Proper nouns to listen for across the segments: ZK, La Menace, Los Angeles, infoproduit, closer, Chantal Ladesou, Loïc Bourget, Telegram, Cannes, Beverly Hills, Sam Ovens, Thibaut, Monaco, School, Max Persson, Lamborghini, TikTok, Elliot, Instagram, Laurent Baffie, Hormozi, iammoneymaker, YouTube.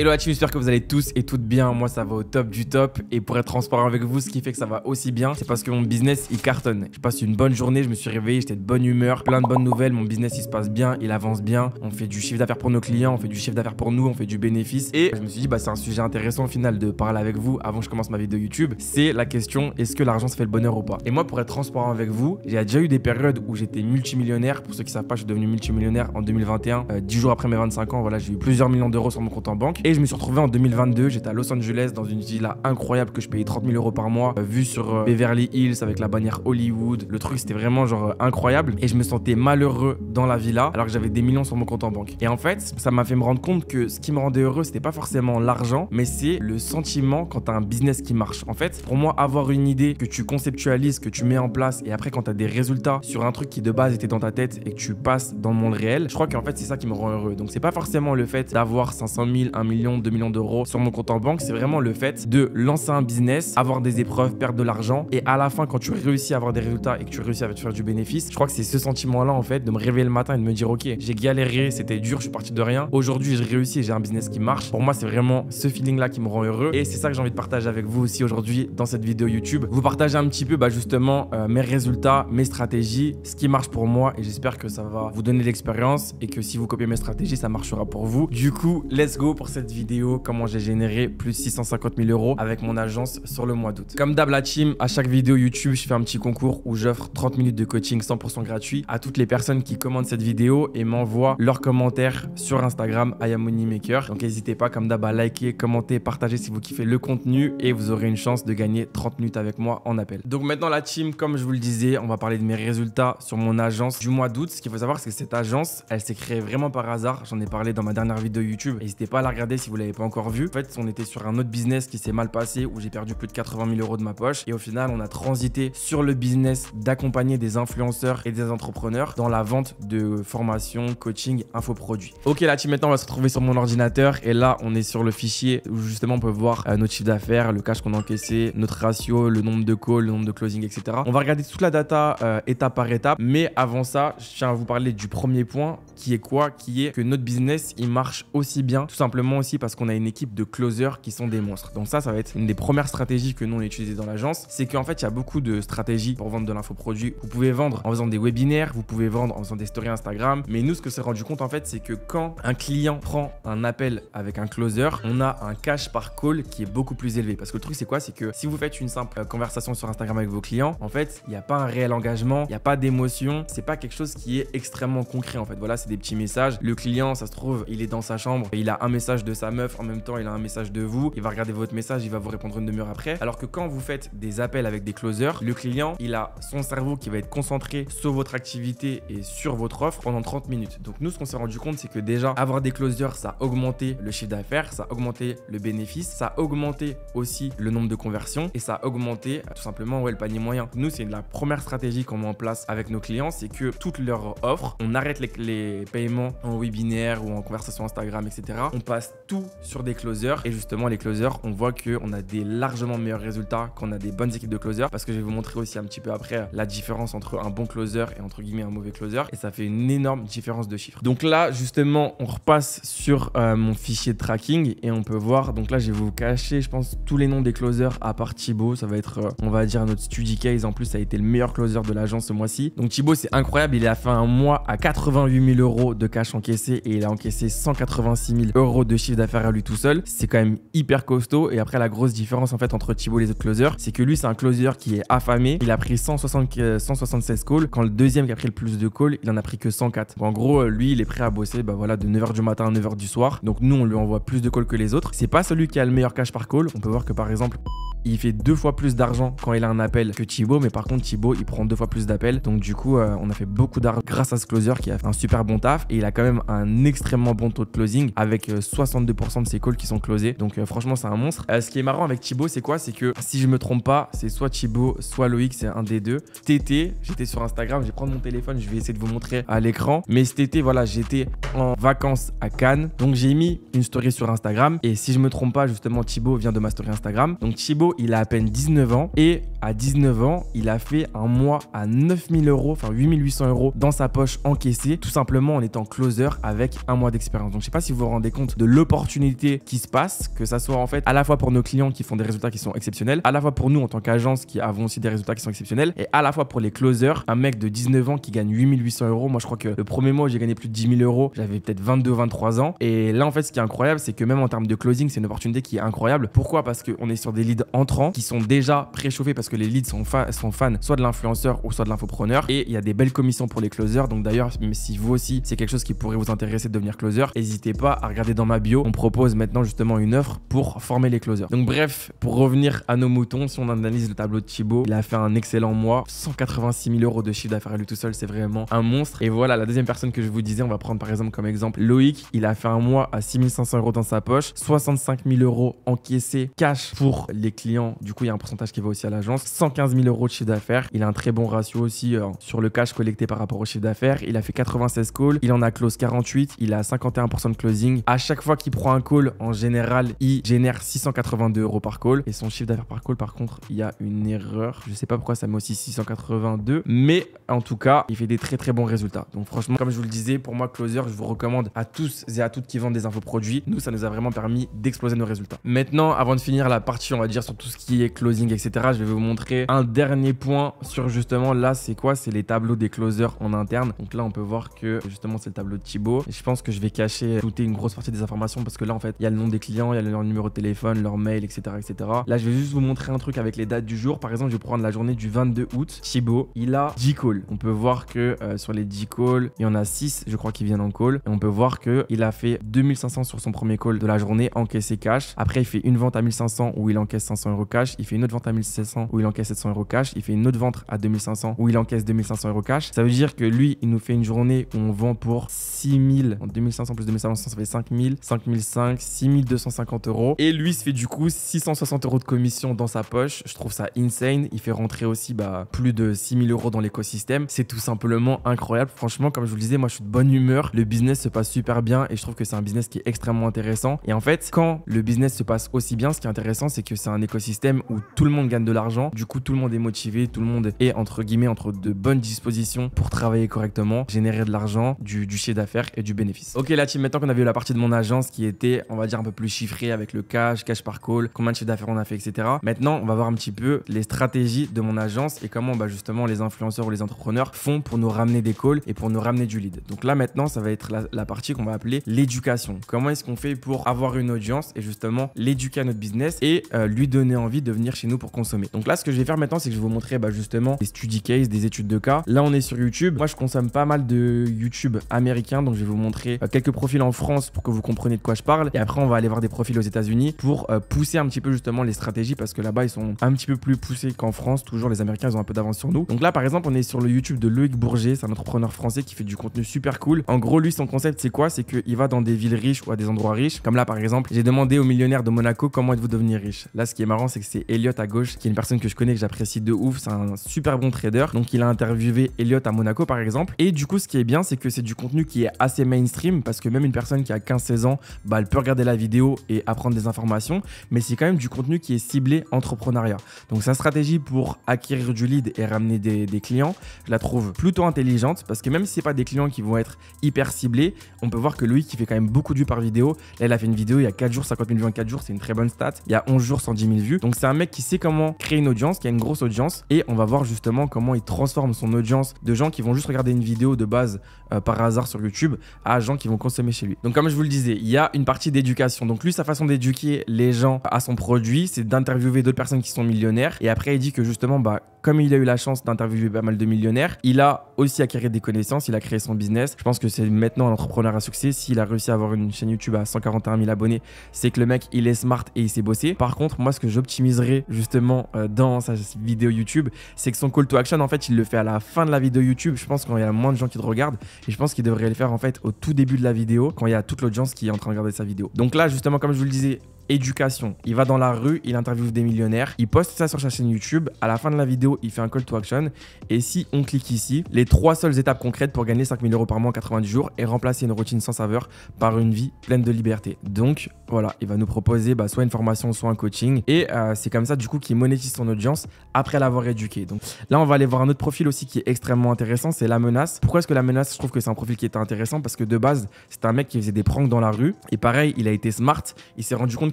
Hello la team, j'espère que vous allez tous et toutes bien, moi ça va au top du top et pour être transparent avec vous, ce qui fait que ça va aussi bien, c'est parce que mon business il cartonne. Je passe une bonne journée, je me suis réveillé, j'étais de bonne humeur, plein de bonnes nouvelles, mon business il se passe bien, il avance bien, on fait du chiffre d'affaires pour nos clients, on fait du chiffre d'affaires pour nous, on fait du bénéfice et je me suis dit bah c'est un sujet intéressant au final de parler avec vous avant que je commence ma vidéo YouTube, c'est la question est-ce que l'argent se fait le bonheur ou pas? Et moi pour être transparent avec vous, j'ai déjà eu des périodes où j'étais multimillionnaire, pour ceux qui savent pas je suis devenu multimillionnaire en 2021, 10 jours après mes 25 ans, voilà j'ai eu plusieurs millions d'euros sur mon compte en banque. Et je me suis retrouvé en 2022, j'étais à Los Angeles dans une villa incroyable que je payais 30 000 euros par mois, vue sur Beverly Hills avec la bannière Hollywood. Le truc c'était vraiment genre incroyable et je me sentais malheureux dans la villa alors que j'avais des millions sur mon compte en banque. Et en fait, ça m'a fait me rendre compte que ce qui me rendait heureux, c'était pas forcément l'argent, mais c'est le sentiment quand t'as un business qui marche. En fait, pour moi, avoir une idée que tu conceptualises, que tu mets en place et après quand t'as des résultats sur un truc qui de base était dans ta tête et que tu passes dans le monde réel, je crois qu'en fait c'est ça qui me rend heureux. Donc c'est pas forcément le fait d'avoir 500 000, 1 million, 2 millions d'euros sur mon compte en banque, c'est vraiment le fait de lancer un business, avoir des épreuves, perdre de l'argent et à la fin quand tu réussis à avoir des résultats et que tu réussis à te faire du bénéfice, je crois que c'est ce sentiment là en fait de me réveiller le matin et de me dire ok j'ai galéré, c'était dur, je suis parti de rien, aujourd'hui j'ai réussi et j'ai un business qui marche. Pour moi c'est vraiment ce feeling là qui me rend heureux et c'est ça que j'ai envie de partager avec vous aussi aujourd'hui dans cette vidéo YouTube, vous partager un petit peu bah, justement mes résultats, mes stratégies, ce qui marche pour moi et j'espère que ça va vous donner l'expérience et que si vous copiez mes stratégies ça marchera pour vous. Du coup let's go pour cette vidéo, comment j'ai généré plus 650 000 euros avec mon agence sur le mois d'août. Comme d'hab la team, à chaque vidéo YouTube, je fais un petit concours où j'offre 30 minutes de coaching 100% gratuit à toutes les personnes qui commandent cette vidéo et m'envoient leurs commentaires sur Instagram iammoneymaker. Donc n'hésitez pas comme d'hab à liker, commenter, partager si vous kiffez le contenu et vous aurez une chance de gagner 30 minutes avec moi en appel. Donc maintenant la team, comme je vous le disais, on va parler de mes résultats sur mon agence du mois d'août. Ce qu'il faut savoir c'est que cette agence, elle s'est créée vraiment par hasard. J'en ai parlé dans ma dernière vidéo YouTube. N'hésitez pas à la regarder si vous l'avez pas encore vu. En fait, on était sur un autre business qui s'est mal passé où j'ai perdu plus de 80 000 euros de ma poche et au final, on a transité sur le business d'accompagner des influenceurs et des entrepreneurs dans la vente de formations, coaching, infoproduits. Ok, la team, maintenant, on va se retrouver sur mon ordinateur et là, on est sur le fichier où justement, on peut voir notre chiffre d'affaires, le cash qu'on a encaissé, notre ratio, le nombre de calls, le nombre de closing, etc. On va regarder toute la data étape par étape. Mais avant ça, je tiens à vous parler du premier point qui est quoi? Qui est que notre business, il marche aussi bien, tout simplement aussi parce qu'on a une équipe de closers qui sont des monstres. Donc ça va être une des premières stratégies que nous on a utilisé dans l'agence, c'est qu'en fait il y a beaucoup de stratégies pour vendre de l'infoproduit. Vous pouvez vendre en faisant des webinaires, vous pouvez vendre en faisant des stories Instagram, mais nous ce que s'est rendu compte en fait c'est que quand un client prend un appel avec un closer, on a un cash par call qui est beaucoup plus élevé parce que le truc c'est quoi? C'est que si vous faites une simple conversation sur Instagram avec vos clients, en fait il n'y a pas un réel engagement, il n'y a pas d'émotion, c'est pas quelque chose qui est extrêmement concret en fait. Voilà, c'est des petits messages. Le client ça se trouve il est dans sa chambre et il a un message de sa meuf, en même temps il a un message de vous, il va regarder votre message, il va vous répondre une demi-heure après. Alors que quand vous faites des appels avec des closers, le client il a son cerveau qui va être concentré sur votre activité et sur votre offre pendant 30 minutes. Donc nous ce qu'on s'est rendu compte c'est que déjà avoir des closers ça a augmenté le chiffre d'affaires, ça a augmenté le bénéfice, ça a augmenté aussi le nombre de conversions et ça a augmenté tout simplement ouais, le panier moyen. Nous c'est la première stratégie qu'on met en place avec nos clients, c'est que toutes leurs offres, on arrête les paiements en webinaire ou en conversation Instagram, etc. On passe tout sur des closers et justement les closers on voit que on a des largement meilleurs résultats qu'on a des bonnes équipes de closers parce que je vais vous montrer aussi un petit peu après la différence entre un bon closer et entre guillemets un mauvais closer et ça fait une énorme différence de chiffres. Donc là justement on repasse sur mon fichier de tracking et on peut voir, donc là je vais vous cacher je pense tous les noms des closers à part Thibaut, ça va être on va dire notre study case, en plus ça a été le meilleur closer de l'agence ce mois-ci. Donc Thibaut c'est incroyable, il a fait un mois à 88 000 euros de cash encaissé et il a encaissé 186 000 euros de chiffre d'affaires à lui tout seul, c'est quand même hyper costaud. Et après la grosse différence en fait entre Thibaut et les autres closers, c'est que lui c'est un closer qui est affamé, il a pris 176 calls, quand le deuxième qui a pris le plus de calls, il en a pris que 104. Donc, en gros, lui il est prêt à bosser bah voilà de 9h du matin à 9h du soir. Donc nous on lui envoie plus de calls que les autres. C'est pas celui qui a le meilleur cash par call, on peut voir que par exemple il fait 2 fois plus d'argent quand il a un appel que Thibaut, mais par contre Thibaut il prend 2 fois plus d'appels. Donc du coup on a fait beaucoup d'argent grâce à ce closer qui a fait un super bon taf et il a quand même un extrêmement bon taux de closing avec 62% de ses calls qui sont closés. Donc franchement c'est un monstre. Ce qui est marrant avec Thibaut c'est quoi? C'est que si je me trompe pas, c'est soit Thibaut soit Loïc, c'est un des deux. Cet été j'étais sur Instagram, je vais prendre mon téléphone, je vais essayer de vous montrer à l'écran. Mais cet été voilà j'étais en vacances à Cannes, donc j'ai mis une story sur Instagram et si je me trompe pas justement Thibaut vient de ma story Instagram. Donc Thibaut Thibaut, il a à peine 19 ans et à 19 ans, il a fait un mois à 9 000 euros, enfin 8 800 euros dans sa poche encaissée, tout simplement en étant closer avec un mois d'expérience. Donc je sais pas si vous vous rendez compte de l'opportunité qui se passe, que ça soit en fait à la fois pour nos clients qui font des résultats qui sont exceptionnels, à la fois pour nous en tant qu'agence qui avons aussi des résultats qui sont exceptionnels et à la fois pour les closers, un mec de 19 ans qui gagne 8 800 euros. Moi je crois que le premier mois où j'ai gagné plus de 10 000 euros, j'avais peut-être 22 23 ans, et là en fait ce qui est incroyable c'est que même en termes de closing c'est une opportunité qui est incroyable. Pourquoi? Parce qu'on est sur des leads entrants qui sont déjà préchauffés parce que les leads sont fans soit de l'influenceur ou soit de l'infopreneur, et il y a des belles commissions pour les closers. Donc d'ailleurs, si vous aussi c'est quelque chose qui pourrait vous intéresser de devenir closer, n'hésitez pas à regarder dans ma bio, on propose maintenant justement une offre pour former les closers. Donc bref, pour revenir à nos moutons, si on analyse le tableau de Thibaut, il a fait un excellent mois, 186 000 euros de chiffre d'affaires lui tout seul, c'est vraiment un monstre. Et voilà, la deuxième personne que je vous disais, on va prendre par exemple comme exemple Loïc, il a fait un mois à 6 500 euros dans sa poche, 65 000 euros encaissés cash pour les clients, du coup il y a un pourcentage qui va aussi à l'agence, 115 000 euros de chiffre d'affaires, il a un très bon ratio aussi sur le cash collecté par rapport au chiffre d'affaires, il a fait 96 calls, il en a close 48, il a 51% de closing. À chaque fois qu'il prend un call, en général, il génère 682 euros par call. Et son chiffre d'affaires par call, par contre, il y a une erreur. Je sais pas pourquoi ça met aussi 682, mais en tout cas, il fait des très très bons résultats. Donc franchement, comme je vous le disais, pour moi, closer, je vous recommande à tous et à toutes qui vendent des infoproduits. Nous, ça nous a vraiment permis d'exploser nos résultats. Maintenant, avant de finir la partie, on va dire sur tout ce qui est closing, etc., je vais vous montrer un dernier point sur justement là, c'est quoi? C'est les tableaux des closers en interne. Donc là, on peut voir que justement, c'est le tableau de Thibaut. Et je pense que je vais cacher toute une grosse partie des informations parce que là en fait il y a le nom des clients, il y a leur numéro de téléphone, leur mail, etc., etc. Là je vais juste vous montrer un truc avec les dates du jour. Par exemple je vais prendre la journée du 22 août, Thibaut il a 10 calls. On peut voir que sur les 10 calls il y en a 6 je crois qui viennent en call, et on peut voir que il a fait 2500 sur son premier call de la journée encaissé cash. Après il fait une vente à 1500 où il encaisse 500 euros cash, il fait une autre vente à 1600 où il encaisse 700 euros cash, il fait une autre vente à 2500 où il encaisse 2500 euros cash. Ça veut dire que lui il nous fait une journée où on vend pour 6000, 2500 plus 2500 ça fait 5000, 5005, 6250 euros. Et lui se fait du coup 660 euros de commission dans sa poche. Je trouve ça insane. Il fait rentrer aussi plus de 6000 euros dans l'écosystème. C'est tout simplement incroyable. Franchement, comme je vous le disais, moi je suis de bonne humeur. Le business se passe super bien et je trouve que c'est un business qui est extrêmement intéressant. Et en fait, quand le business se passe aussi bien, ce qui est intéressant, c'est que c'est un écosystème où tout le monde gagne de l'argent. Du coup, tout le monde est motivé, tout le monde est entre guillemets entre de bonnes dispositions pour travailler correctement, générer de l'argent, du chiffre d'affaires et du bénéfice. Ok la team, maintenant qu'on a vu la partie de mon agence qui était, on va dire, un peu plus chiffrée avec le cash par call, combien de chiffres d'affaires on a fait, etc. Maintenant, on va voir un petit peu les stratégies de mon agence et comment justement les influenceurs ou les entrepreneurs font pour nous ramener des calls et pour nous ramener du lead. Donc là maintenant, ça va être la partie qu'on va appeler l'éducation. Comment est-ce qu'on fait pour avoir une audience et justement l'éduquer à notre business et lui donner envie de venir chez nous pour consommer. Donc là, ce que je vais faire maintenant, c'est que je vais vous montrer justement des study cases, des études de cas. Là, on est sur YouTube. Moi, je consomme pas mal de YouTube américain, donc je vais vous montrer quelques profils en France pour que vous compreniez de quoi je parle, et après on va aller voir des profils aux États-Unis pour pousser un petit peu justement les stratégies, parce que là-bas ils sont un petit peu plus poussés qu'en France. Toujours les Américains, ils ont un peu d'avance sur nous. Donc là par exemple on est sur le YouTube de Loïc Bourget, c'est un entrepreneur français qui fait du contenu super cool. En gros lui son concept c'est quoi? C'est qu'il va dans des villes riches ou à des endroits riches, comme là par exemple j'ai demandé aux millionnaires de Monaco comment êtes-vous devenir riche. Là ce qui est marrant c'est que c'est Elliot à gauche qui est une personne que je connais, que j'apprécie de ouf, c'est un super bon trader, donc il a interviewé Elliot à Monaco par exemple. Et du coup ce qui est bien c'est que c'est du contenu qui est assez mainstream, parce que même une personne qui a 15-16 ans, elle peut regarder la vidéo et apprendre des informations, mais c'est quand même du contenu qui est ciblé entrepreneuriat. Donc sa stratégie pour acquérir du lead et ramener des clients, je la trouve plutôt intelligente, parce que même si c'est pas des clients qui vont être hyper ciblés, on peut voir que Loïc qui fait quand même beaucoup de vues par vidéo. Là il a fait une vidéo il y a 4 jours, 50 000 vues en 4 jours, c'est une très bonne stat. Il y a 11 jours 110 000 vues. Donc c'est un mec qui sait comment créer une audience, qui a une grosse audience, et on va voir justement comment il transforme son audience de gens qui vont juste regarder une vidéo de base par hasard sur YouTube à gens qui vont consommer chez lui. Donc comme je vous le disais, il y a une partie d'éducation. Donc lui, sa façon d'éduquer les gens à son produit, c'est d'interviewer d'autres personnes qui sont millionnaires. Et après, il dit que justement, comme il a eu la chance d'interviewer pas mal de millionnaires, il a aussi acquis des connaissances, il a créé son business. Je pense que c'est maintenant un entrepreneur à succès. S'il a réussi à avoir une chaîne YouTube à 141 000 abonnés, c'est que le mec, il est smart et il sait bosser. Par contre, moi, ce que j'optimiserais justement dans sa vidéo YouTube, c'est que son call to action, en fait, il le fait à la fin de la vidéo YouTube. Je pense qu'il y a moins de gens qui te regardent, et je pense qu'il devrait le faire en fait au tout début de la vidéo, quand il y a toute l'audience qui est en train de regarder sa vidéo. Donc là justement, comme je vous le disais, éducation. Il va dans la rue, il interviewe des millionnaires, il poste ça sur sa chaîne YouTube. À la fin de la vidéo, il fait un call to action. Et si on clique ici, les trois seules étapes concrètes pour gagner 5 000 € par mois en 90 jours et remplacer une routine sans saveur par une vie pleine de liberté. Donc voilà, il va nous proposer soit une formation, soit un coaching. Et c'est comme ça du coup qu'il monétise son audience après l'avoir éduqué. Donc là, on va aller voir un autre profil aussi qui est extrêmement intéressant, c'est La Menace. Pourquoi est-ce que La Menace, je trouve que c'est un profil qui est intéressant? Parce que de base, c'est un mec qui faisait des pranks dans la rue. Et pareil, il a été smart, il s'est rendu compte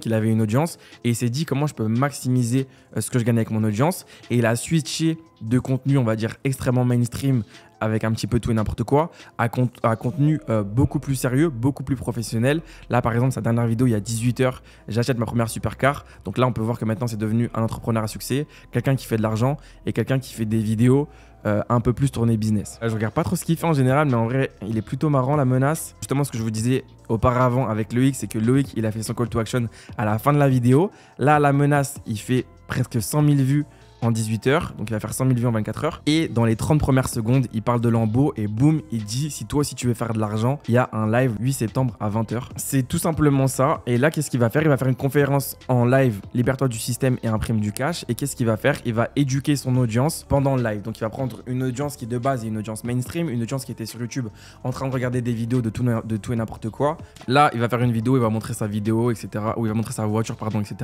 qu'il avait une audience et il s'est dit comment je peux maximiser ce que je gagne avec mon audience. Et il a switché de contenu, on va dire, extrêmement mainstream avec un petit peu tout et n'importe quoi, à contenu beaucoup plus sérieux, beaucoup plus professionnel. Là, par exemple, sa dernière vidéo, il y a 18 heures, j'achète ma première supercar. Donc là, on peut voir que maintenant, c'est devenu un entrepreneur à succès, quelqu'un qui fait de l'argent et quelqu'un qui fait des vidéos un peu plus tournées business. Je regarde pas trop ce qu'il fait en général, mais en vrai, il est plutôt marrant, La Menace. Justement, ce que je vous disais auparavant avec Loïc, c'est que Loïc, il a fait son call to action à la fin de la vidéo. Là, La Menace, il fait presque 100 000 vues en 18 heures, donc il va faire 100 000 vues en 24 heures. Et dans les 30 premières secondes, il parle de Lambo et boum, il dit si toi aussi tu veux faire de l'argent, il y a un live 8 septembre à 20 h. C'est tout simplement ça. Et là, qu'est-ce qu'il va faire? Il va faire une conférence en live, libère-toi du système et imprime du cash. Et qu'est-ce qu'il va faire? Il va éduquer son audience pendant le live. Donc il va prendre une audience qui de base est une audience mainstream, une audience qui était sur YouTube en train de regarder des vidéos de tout et n'importe quoi. Là, il va faire une vidéo, il va montrer sa vidéo, etc. Ou il va montrer sa voiture, pardon, etc.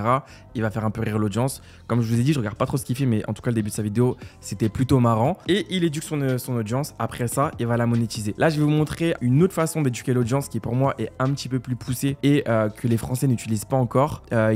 Il va faire un peu rire l'audience. Comme je vous ai dit, je regarde pas trop ce qu'il fait, mais en tout cas le début de sa vidéo c'était plutôt marrant. Et il éduque son audience. Après ça, il va la monétiser. Là, je vais vous montrer une autre façon d'éduquer l'audience qui pour moi est un petit peu plus poussée et que les Français n'utilisent pas encore. Moi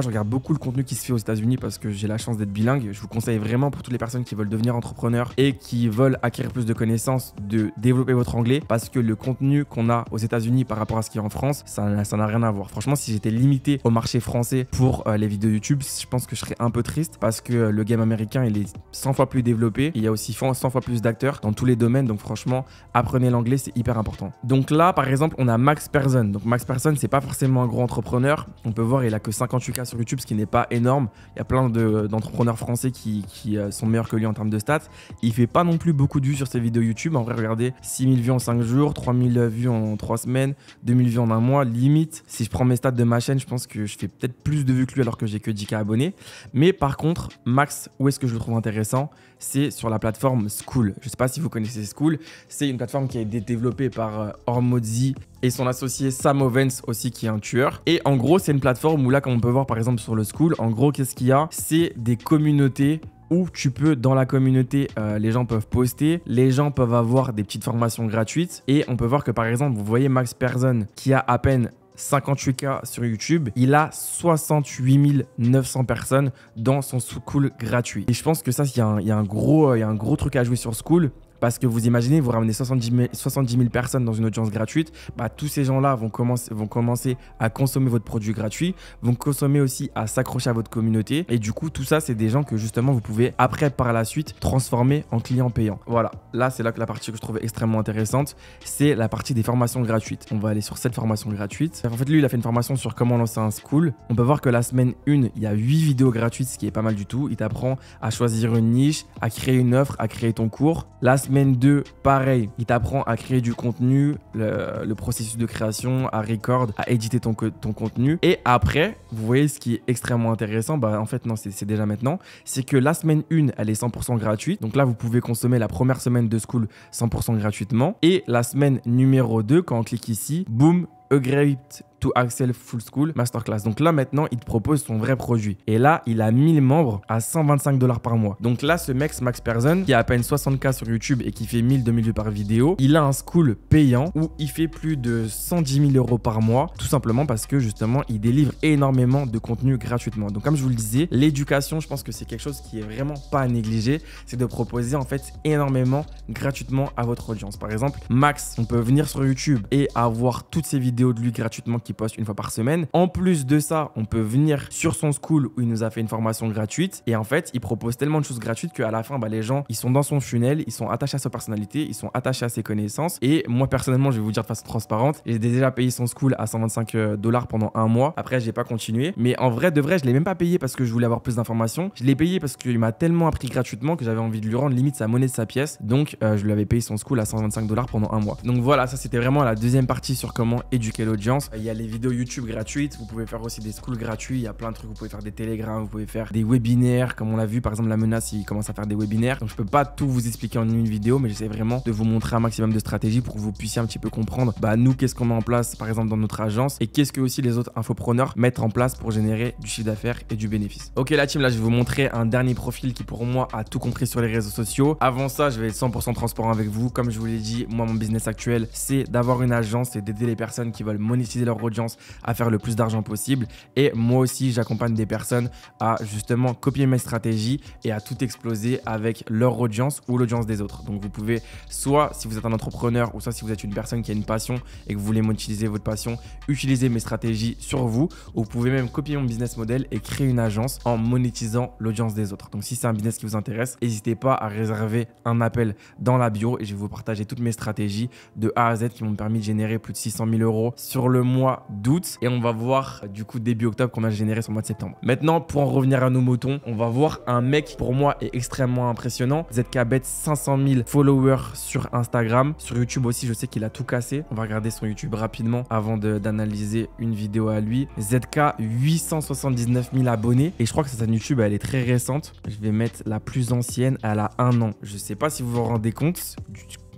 je regarde beaucoup le contenu qui se fait aux États-Unis parce que j'ai la chance d'être bilingue. Je vous conseille vraiment pour toutes les personnes qui veulent devenir entrepreneurs et qui veulent acquérir plus de connaissances de développer votre anglais, parce que le contenu qu'on a aux États-Unis par rapport à ce qu'il y a en France, ça n'a rien à voir. Franchement, si j'étais limité au marché français pour les vidéos YouTube, je pense que je serais un peu triste, parce que le game américain, il est 100 fois plus développé. Il y a aussi 100 fois plus d'acteurs dans tous les domaines. Donc franchement, apprenez l'anglais, c'est hyper important. Donc là, par exemple, on a Max Persson. Donc Max Persson, c'est pas forcément un gros entrepreneur. On peut voir, il a que 58 000 sur YouTube, ce qui n'est pas énorme. Il y a plein d'entrepreneurs français qui sont meilleurs que lui en termes de stats. Il fait pas non plus beaucoup de vues sur ses vidéos YouTube. En vrai, regardez, 6 000 vues en 5 jours, 3 000 vues en 3 semaines, 2 000 vues en un mois. Limite, si je prends mes stats de ma chaîne, je pense que je fais peut-être plus de vues que lui alors que j'ai que 10 000 abonnés. Mais par contre, Max, où est-ce que je le trouve intéressant? C'est sur la plateforme School. Je ne sais pas si vous connaissez School. C'est une plateforme qui a été développée par Hormozi et son associé Sam Ovens aussi, qui est un tueur. Et en gros, c'est une plateforme où là, comme on peut voir par exemple sur le School, en gros, qu'est-ce qu'il y a? C'est des communautés où tu peux, dans la communauté, les gens peuvent poster, les gens peuvent avoir des petites formations gratuites. Et on peut voir que par exemple, vous voyez Max Persson qui a à peine 58 000 sur YouTube, il a 68 900 personnes dans son School gratuit. Et je pense que ça, il y a un gros truc à jouer sur School. Parce que vous imaginez, vous ramenez 70 000 personnes dans une audience gratuite, tous ces gens-là vont commencer à consommer votre produit gratuit, vont consommer aussi à s'accrocher à votre communauté. Et du coup, tout ça, c'est des gens que justement, vous pouvez après, par la suite, transformer en clients payants. Voilà, là, c'est là que la partie que je trouve extrêmement intéressante, c'est la partie des formations gratuites. On va aller sur cette formation gratuite. En fait, lui, il a fait une formation sur comment lancer un School. On peut voir que la semaine 1, il y a 8 vidéos gratuites, ce qui est pas mal du tout. Il t'apprend à choisir une niche, à créer une offre, à créer ton cours. La semaine 2, pareil, il t'apprend à créer du contenu, le processus de création, à record, à éditer ton contenu. Et après, vous voyez ce qui est extrêmement intéressant, en fait non, c'est déjà maintenant, c'est que la semaine 1, elle est 100% gratuite. Donc là, vous pouvez consommer la première semaine de School 100% gratuitement. Et la semaine numéro 2, quand on clique ici, boum, Upgrade to Excel Full School Masterclass. Donc là, maintenant, il te propose son vrai produit. Et là, il a 1000 membres à 125 $ par mois. Donc là, ce mec, Max Persson, qui a à peine 60 000 sur YouTube et qui fait 1 000, 2 000 vues par vidéo, il a un School payant où il fait plus de 110 000 € par mois, tout simplement parce que justement, il délivre énormément de contenu gratuitement. Donc comme je vous le disais, l'éducation, je pense que c'est quelque chose qui est vraiment pas à négliger. C'est de proposer en fait énormément gratuitement à votre audience. Par exemple, Max, on peut venir sur YouTube et avoir toutes ses vidéos de lui gratuitement qui poste une fois par semaine. En plus de ça, on peut venir sur son School où il nous a fait une formation gratuite. Et en fait, il propose tellement de choses gratuites qu'à la fin, les gens, ils sont dans son funnel, ils sont attachés à sa personnalité, ils sont attachés à ses connaissances. Et moi, personnellement, je vais vous dire de façon transparente, j'ai déjà payé son School à 125 $ pendant un mois. Après, j'ai pas continué. Mais en vrai, de vrai, je l'ai même pas payé parce que je voulais avoir plus d'informations. Je l'ai payé parce qu'il m'a tellement appris gratuitement que j'avais envie de lui rendre limite sa monnaie de sa pièce. Donc, je lui avais payé son School à 125 $ pendant un mois. Donc voilà, ça c'était vraiment la deuxième partie sur comment éduquer l'audience. Il y a les des vidéos YouTube gratuites, vous pouvez faire aussi des schools gratuits, il y a plein de trucs, vous pouvez faire des Telegram, vous pouvez faire des webinaires, comme on l'a vu, par exemple La Menace, il commence à faire des webinaires. Donc je peux pas tout vous expliquer en une vidéo, mais j'essaie vraiment de vous montrer un maximum de stratégies pour que vous puissiez un petit peu comprendre, bah nous, qu'est-ce qu'on met en place, par exemple, dans notre agence, et qu'est-ce que aussi les autres infopreneurs mettent en place pour générer du chiffre d'affaires et du bénéfice. Ok la team, là je vais vous montrer un dernier profil qui pour moi a tout compris sur les réseaux sociaux. Avant ça, je vais être 100% transparent avec vous. Comme je vous l'ai dit, moi mon business actuel, c'est d'avoir une agence et d'aider les personnes qui veulent monétiser leur audience à faire le plus d'argent possible. Et moi aussi, j'accompagne des personnes à justement copier mes stratégies et à tout exploser avec leur audience ou l'audience des autres. Donc vous pouvez, soit si vous êtes un entrepreneur ou soit si vous êtes une personne qui a une passion et que vous voulez monétiser votre passion, utiliser mes stratégies sur vous, ou vous pouvez même copier mon business model et créer une agence en monétisant l'audience des autres. Donc si c'est un business qui vous intéresse, n'hésitez pas à réserver un appel dans la bio et je vais vous partager toutes mes stratégies de A à Z qui m'ont permis de générer plus de 600 000 € sur le mois d'août, et on va voir du coup début octobre combien j'ai généré sur le mois de septembre. Maintenant, pour en revenir à nos moutons, on va voir un mec qui pour moi est extrêmement impressionnant. ZK bête 500 000 followers sur Instagram, sur YouTube aussi je sais qu'il a tout cassé. On va regarder son YouTube rapidement avant d'analyser une vidéo à lui. ZK 879 000 abonnés, et je crois que sa chaîne YouTube elle est très récente. Je vais mettre la plus ancienne, elle a 1 an. Je sais pas si vous vous rendez compte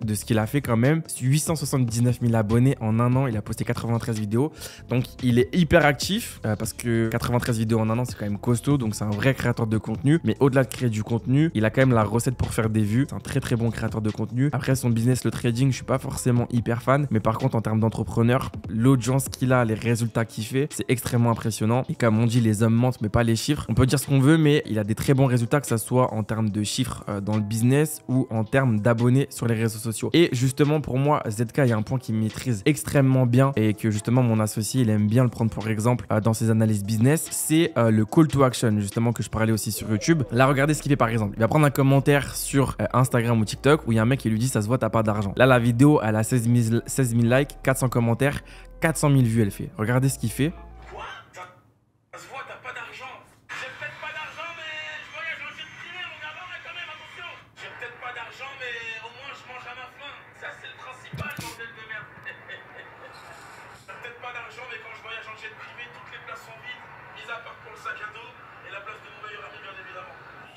de ce qu'il a fait quand même. 879 000 abonnés en 1 an, il a posté 93 vidéos. Donc il est hyper actif parce que 93 vidéos en 1 an, c'est quand même costaud. Donc c'est un vrai créateur de contenu. Mais au-delà de créer du contenu, il a quand même la recette pour faire des vues. C'est un très très bon créateur de contenu. Après son business, le trading, je suis pas forcément hyper fan. Mais par contre, en termes d'entrepreneur, l'audience qu'il a, les résultats qu'il fait, c'est extrêmement impressionnant. Et comme on dit, les hommes mentent mais pas les chiffres. On peut dire ce qu'on veut, mais il a des très bons résultats, que ce soit en termes de chiffres dans le business ou en termes d'abonnés sur les réseaux sociaux. Et justement pour moi ZK, il y a un point qu'il maîtrise extrêmement bien et que justement mon associé il aime bien le prendre pour exemple dans ses analyses business, c'est le call to action justement que je parlais aussi sur YouTube. Là regardez ce qu'il fait par exemple, il va prendre un commentaire sur Instagram ou TikTok où il y a un mec qui lui dit ça se voit t'as pas d'argent. Là la vidéo elle a 16 000 likes, 400 commentaires, 400 000 vues elle fait. Regardez ce qu'il fait.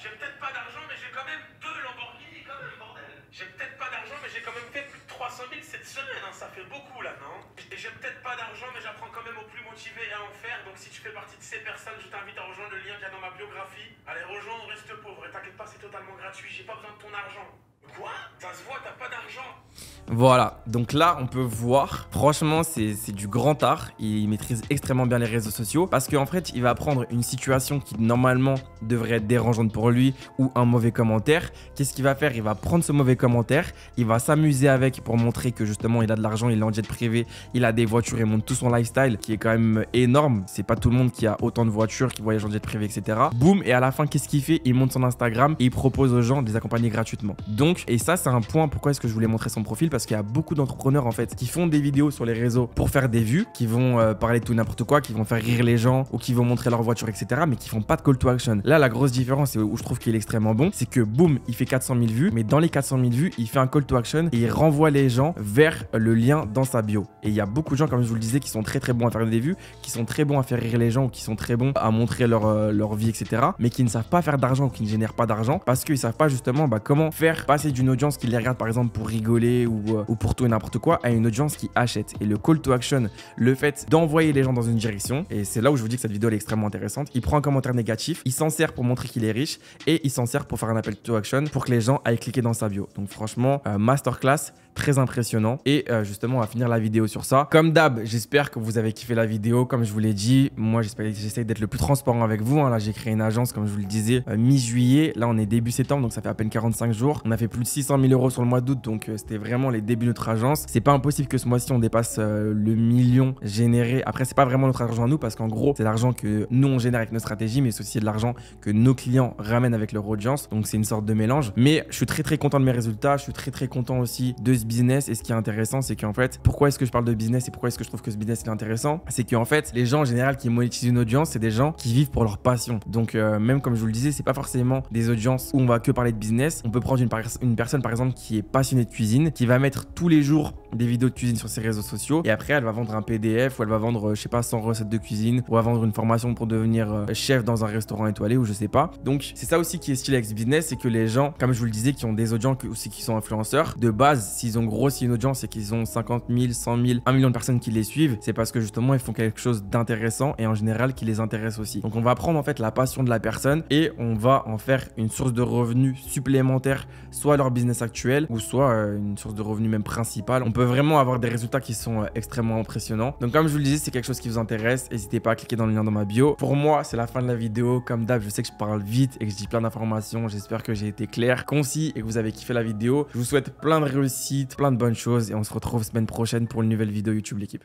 J'ai peut-être pas d'argent, mais j'ai quand même 2 Lamborghini, quand même, bordel. J'ai peut-être pas d'argent, mais j'ai quand même fait plus de 300 000 cette semaine, hein, ça fait beaucoup, là, non? Et j'ai peut-être pas d'argent, mais j'apprends quand même aux plus motivés à en faire. Donc si tu fais partie de ces personnes, je t'invite à rejoindre le lien qu'il y a dans ma biographie. Allez, rejoins, on reste pauvre. Et t'inquiète pas, c'est totalement gratuit, j'ai pas besoin de ton argent. Quoi? Ça se voit, t'as pas d'argent. Voilà, donc là on peut voir, franchement c'est du grand art, il maîtrise extrêmement bien les réseaux sociaux parce qu'en fait il va prendre une situation qui normalement devrait être dérangeante pour lui ou un mauvais commentaire. Qu'est-ce qu'il va faire? Il va prendre ce mauvais commentaire, il va s'amuser avec pour montrer que justement il a de l'argent, il est en jet privé, il a des voitures, il monte tout son lifestyle qui est quand même énorme, c'est pas tout le monde qui a autant de voitures, qui voyage en jet privé, etc. Boum, et à la fin qu'est-ce qu'il fait? Il monte son Instagram et il propose aux gens de les accompagner gratuitement. Donc, et ça c'est un point, pourquoi est-ce que je voulais montrer son profil, parce qu'il y a beaucoup d'entrepreneurs en fait qui font des vidéos sur les réseaux pour faire des vues, qui vont parler de tout n'importe quoi, qui vont faire rire les gens ou qui vont montrer leur voiture, etc. mais qui font pas de call to action. Là la grosse différence, et où je trouve qu'il est extrêmement bon, c'est que boum, il fait 400 000 vues, mais dans les 400 000 vues il fait un call to action et il renvoie les gens vers le lien dans sa bio. Et il y a beaucoup de gens, comme je vous le disais, qui sont très très bons à faire des vues, qui sont très bons à faire rire les gens ou qui sont très bons à montrer leur vie, etc. mais qui ne savent pas faire d'argent ou qui ne génèrent pas d'argent parce qu'ils savent pas justement bah, comment faire passer d'une audience qui les regarde par exemple pour rigoler ou pour tout et n'importe quoi à une audience qui achète. Et le call to action, le fait d'envoyer les gens dans une direction, et c'est là où je vous dis que cette vidéo elle est extrêmement intéressante, il prend un commentaire négatif, il s'en sert pour montrer qu'il est riche et il s'en sert pour faire un appel to action pour que les gens aillent cliquer dans sa bio. Donc franchement masterclass, très impressionnant. Et justement on va finir la vidéo sur ça. Comme d'hab, j'espère que vous avez kiffé la vidéo. Comme je vous l'ai dit, moi j'essaie d'être le plus transparent avec vous, hein. Là j'ai créé une agence, comme je vous le disais, mi-juillet, là on est début septembre, donc ça fait à peine 45 jours. On a fait plus de 600 000 € sur le mois d'août, donc c'était vraiment les débuts de notre agence. C'est pas impossible que ce mois-ci on dépasse le million généré. Après c'est pas vraiment notre argent à nous parce qu'en gros c'est l'argent que nous on génère avec nos stratégies, mais c'est aussi de l'argent que nos clients ramènent avec leur audience, donc c'est une sorte de mélange. Mais je suis très très content de mes résultats, je suis très très content aussi de ce business. Et ce qui est intéressant, c'est qu'en fait, pourquoi est-ce que je parle de business et pourquoi est-ce que je trouve que ce business est intéressant, c'est qu'en fait, les gens en général qui monétisent une audience, c'est des gens qui vivent pour leur passion. Donc même comme je vous le disais, c'est pas forcément des audiences où on va que parler de business. On peut prendre une personne par exemple qui est passionnée de cuisine, qui va mettre tous les jours des vidéos de cuisine sur ses réseaux sociaux, et après elle va vendre un PDF, ou elle va vendre je sais pas 100 recettes de cuisine, ou elle va vendre une formation pour devenir chef dans un restaurant étoilé ou je sais pas. Donc c'est ça aussi qui est stylé avec ce business, c'est que les gens, comme je vous le disais, qui ont des audiences aussi, qui sont influenceurs de base, s'ils ont grossi une audience et qu'ils ont 50 000, 100 000, 1 million de personnes qui les suivent, c'est parce que justement ils font quelque chose d'intéressant et en général qui les intéresse aussi. Donc on va prendre en fait la passion de la personne et on va en faire une source de revenus supplémentaire, soit à leur business actuel ou soit une source de revenus même principale. On peut vraiment avoir des résultats qui sont extrêmement impressionnants. Donc comme je vous le disais, c'est quelque chose qui vous intéresse, n'hésitez pas à cliquer dans le lien dans ma bio. Pour moi, c'est la fin de la vidéo. Comme d'hab, je sais que je parle vite et que je dis plein d'informations. J'espère que j'ai été clair, concis et que vous avez kiffé la vidéo. Je vous souhaite plein de réussites, plein de bonnes choses et on se retrouve semaine prochaine pour une nouvelle vidéo YouTube l'équipe.